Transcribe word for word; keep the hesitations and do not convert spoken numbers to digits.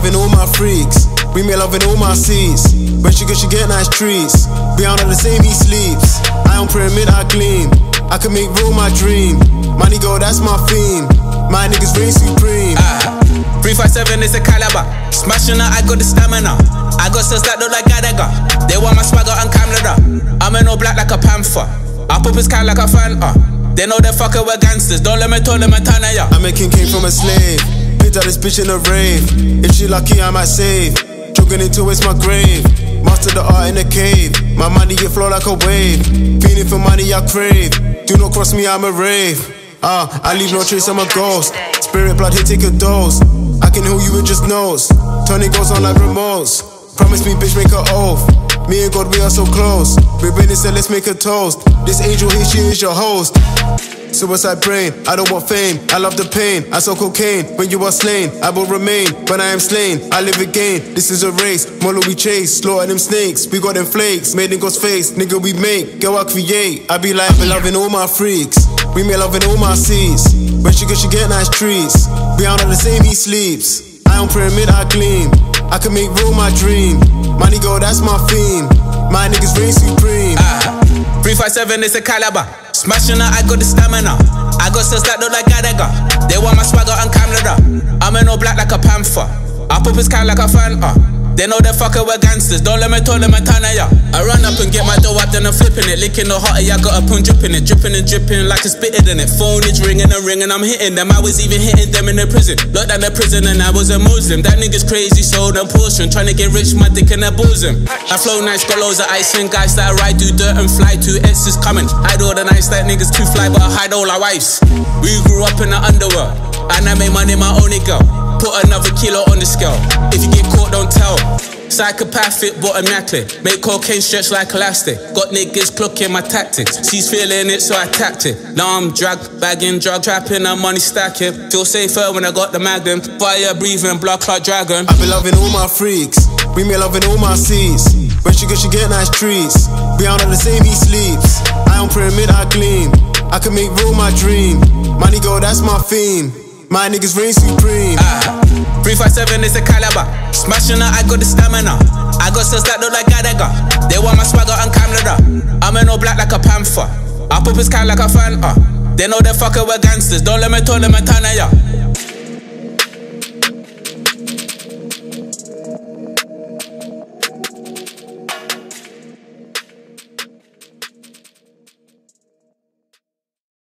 loving all my freaks. We may loving all my seeds. When she good, she get nice treats. We out on the same, he sleeps. I on pyramid, I gleam. I can make real my dream. Money go, that's my theme. My niggas reign supreme. Ah, three five seven is a caliber. Smashing out, I got the stamina. I got sales that look like Gadaga. They want my swagger on camera. I'm in all black like a panther. I pop his cat like a Fanta. They know they fucking with gangsters. Don't let me tell them a tanner, yeah. I'm a king, came from a slave. Picked out this bitch in a rave. If she lucky, I might save. Jogging into it's my grave. Master the art in the cave. My money, it flow like a wave. Feeling for money, I crave. Do not cross me, I'm a rave. Ah, uh, I leave no trace, I'm a ghost. Spirit blood here, take a dose. I can heal you with just nose. Turning goes on like remotes. Promise me, bitch, make a oath. Me and God, we are so close. We're winning, so let's make a toast. This angel here, she is your host. Suicide brain, I don't want fame. I love the pain, I saw cocaine. When you are slain, I will remain. When I am slain, I live again. This is a race, Molo we chase. Slaughter them snakes, we got them flakes. Made in God's face, nigga we make. Girl I create, I be like, I loving all my freaks. We may loving all my seeds. When she good, she get nice treats. We out on the same, he sleeps. I on pyramid, I gleam. I can make real my dream. Money go, that's my theme. My niggas reign supreme. Ah, three five seven is a caliber. Smashing out, I got the stamina. I got sales that look like Gadaga. They want my swagger on camera. I'm in all black like a panther. I pop his cat like a Fanta. They know they're fucking with gangsters. Don't let me tell them a tanner, yeah. I run up and get my dough up, then I'm flipping it. Licking the hottie, I got a pun dripping it. Dripping and dripping like it's spitted in it. Phone is ringing and ringing, I'm hitting them. I was even hitting them in the prison. Locked down the prison and I was a Muslim. That nigga's crazy, sold and portion. Trying to get rich, my dick in the bosom. I flow nice, got loads of ice and guys that I ride through dirt and fly. Two X is coming. Hide all the nights that niggas too fly, but I hide all our wives. We grew up in the underworld. And I made money my only girl. Put another kilo on the scale. If you get caught, don't tell. Psychopathic but immaculate. Make cocaine stretch like elastic. Got niggas clocking my tactics. She's feeling it so I tapped it. Now I'm drug bagging, drug trapping, I'm money stacking. Feel safer when I got the magnum. Fire breathing, blood clot dragon. I be loving all my freaks. We may loving all my seeds. When she good, she get nice treats. We out on the same, he sleeps. I on pyramid, I gleam. I can make real my dream. Money go, that's my theme. My niggas reign supreme. Ah, three five seven is a caliber. Smashing out, I got the stamina. I got sales that look like Gadaga. They want my swagger on camera. I'm in all black like a panther. I pop his cat like a Fanta. They know they're fucking with gangsters. Don't let me tell them a tanner, yeah.